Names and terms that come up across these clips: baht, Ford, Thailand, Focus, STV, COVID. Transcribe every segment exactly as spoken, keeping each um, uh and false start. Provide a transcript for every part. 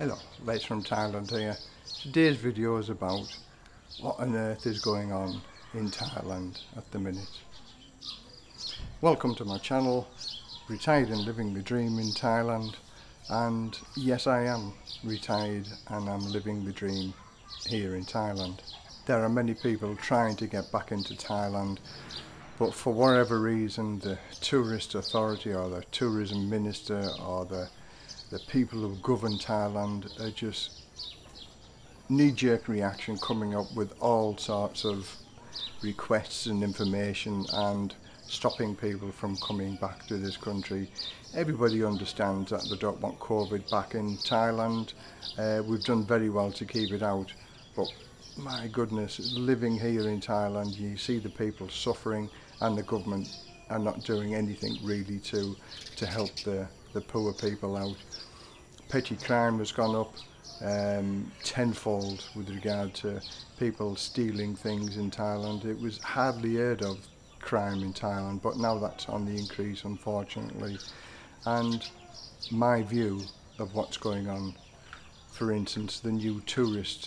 Hello, Les from Thailand here. Today's video is about what on earth is going on in Thailand at the minute. Welcome to my channel, Retired and Living the Dream in Thailand. And yes, I am retired and I'm living the dream here in Thailand. There are many people trying to get back into Thailand, but for whatever reason, the tourist authority or the tourism minister or the The people who govern Thailand are just knee-jerk reaction, coming up with all sorts of requests and information and stopping people from coming back to this country. Everybody understands that they don't want COVID back in Thailand. Uh, we've done very well to keep it out, but my goodness, living here in Thailand, you see the people suffering and the government are not doing anything really to, to help the the poor people out. Petty crime has gone up um, tenfold with regard to people stealing things in Thailand. It was hardly heard of crime in Thailand, but now that's on the increase, unfortunately. And my view of what's going on, for instance, the new tourist,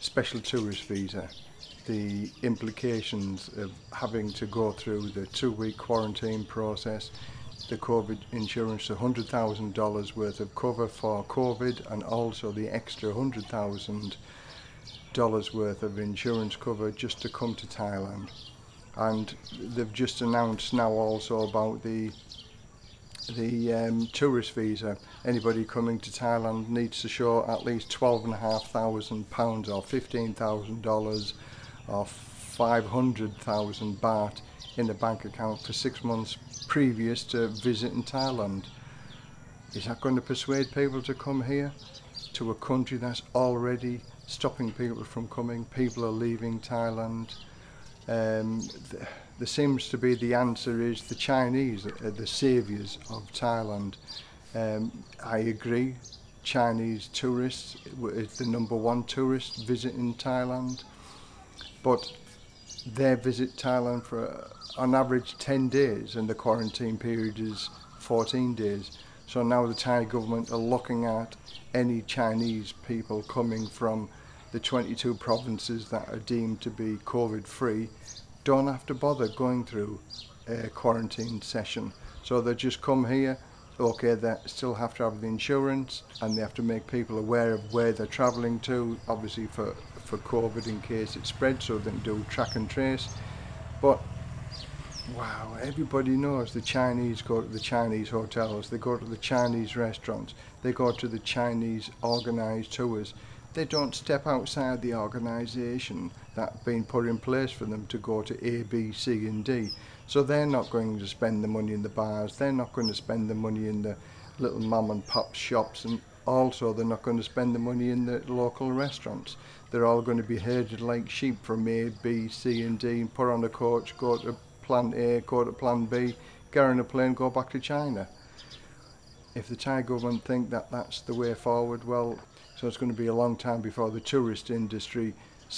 special tourist visa, the implications of having to go through the two-week quarantine process, the COVID insurance, one hundred thousand dollars worth of cover for COVID, and also the extra one hundred thousand dollars worth of insurance cover just to come to Thailand. And they've just announced now also about the the um, tourist visa. Anybody coming to Thailand needs to show at least twelve thousand five hundred pounds or fifteen thousand dollars or five hundred thousand baht in the bank account for six months previous to visiting Thailand. Is that going to persuade people to come here, to a country that's already stopping people from coming? People are leaving Thailand. Um, th there seems to be the answer is the Chinese are the saviours of Thailand. Um, I agree, Chinese tourists is the number one tourist visiting Thailand, but they visit Thailand for uh, on average ten days and the quarantine period is fourteen days. So now the Thai government are looking at any Chinese people coming from the twenty-two provinces that are deemed to be COVID free don't have to bother going through a quarantine session. So they just come here. Okay, they still have to have the insurance and they have to make people aware of where they're travelling to, obviously for for COVID in case it spreads, so they can do track and trace. But wow, everybody knows the Chinese go to the Chinese hotels, they go to the Chinese restaurants, they go to the Chinese organised tours. They don't step outside the organisation that's been put in place for them to go to A, B, C and D. So they're not going to spend the money in the bars, they're not going to spend the money in the little mum and pop shops, and also they're not going to spend the money in the local restaurants. They're all going to be herded like sheep from A, B, C and D and put on a coach, go to plan A, go to plan B, get on a plane, go back to China. If the Thai government think that that's the way forward, well, so it's going to be a long time before the tourist industry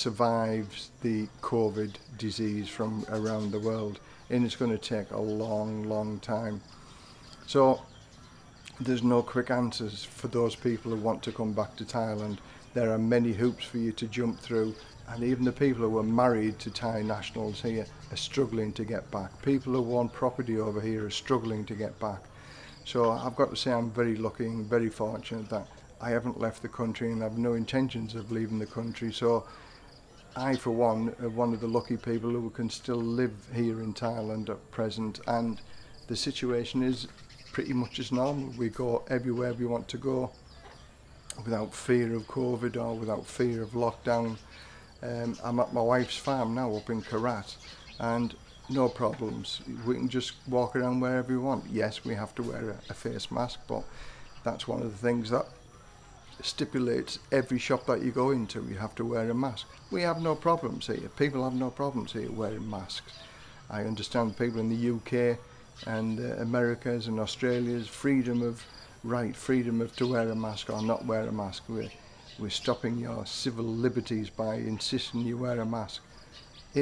survives the COVID disease from around the world, and it's going to take a long, long time. So there's no quick answers for those people who want to come back to Thailand. There are many hoops for you to jump through, and even the people who are married to Thai nationals here are struggling to get back. People who own property over here are struggling to get back. So I've got to say I'm very lucky and very fortunate that I haven't left the country, and I have no intentions of leaving the country. So I, for one, are one of the lucky people who can still live here in Thailand at present, and the situation is pretty much as normal. We go everywhere we want to go without fear of COVID or without fear of lockdown. Um, I'm at my wife's farm now up in Karat, and no problems. We can just walk around wherever we want. Yes, we have to wear a, a face mask, but that's one of the things that stipulates every shop that you go into, you have to wear a mask. We have no problems here. People have no problems here wearing masks. I understand people in the U K and uh, America's and Australia's freedom of right, freedom of to wear a mask or not wear a mask. We're, we're stopping your civil liberties by insisting you wear a mask.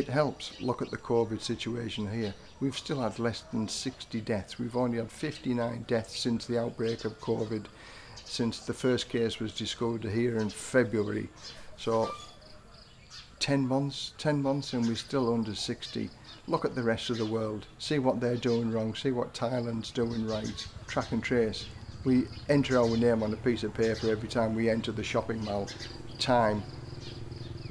It helps. Look at the COVID situation here. We've still had less than sixty deaths. We've only had fifty-nine deaths since the outbreak of COVID. since the first case was discovered here in February. So ten months, ten months and we're still under sixty. Look at the rest of the world, see what they're doing wrong, see what Thailand's doing right. Track and trace. We enter our name on a piece of paper every time we enter the shopping mall, time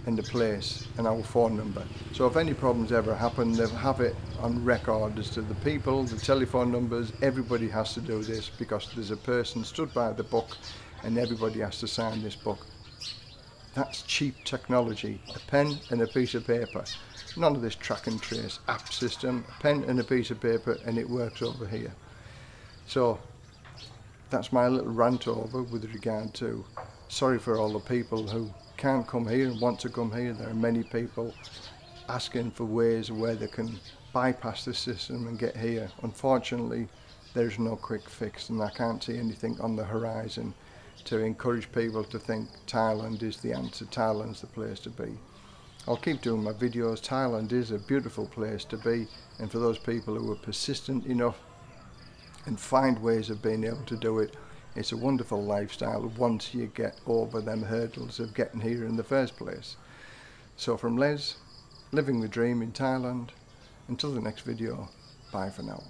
and the place and our phone number. So if any problems ever happen, they'll have it on record as to the people, the telephone numbers. Everybody has to do this because there's a person stood by the book and everybody has to sign this book. That's cheap technology, a pen and a piece of paper. None of this track and trace app system, a pen and a piece of paper, and it works over here. So that's my little rant over with regard to, sorry for all the people who can't come here and want to come here. There are many people asking for ways where they can bypass the system and get here. Unfortunately, there's no quick fix and I can't see anything on the horizon to encourage people to think Thailand is the answer, Thailand's the place to be. I'll keep doing my videos. Thailand is a beautiful place to be, and for those people who are persistent enough and find ways of being able to do it, it's a wonderful lifestyle once you get over them hurdles of getting here in the first place. So from Les, living the dream in Thailand, until the next video, bye for now.